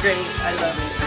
great. I love it.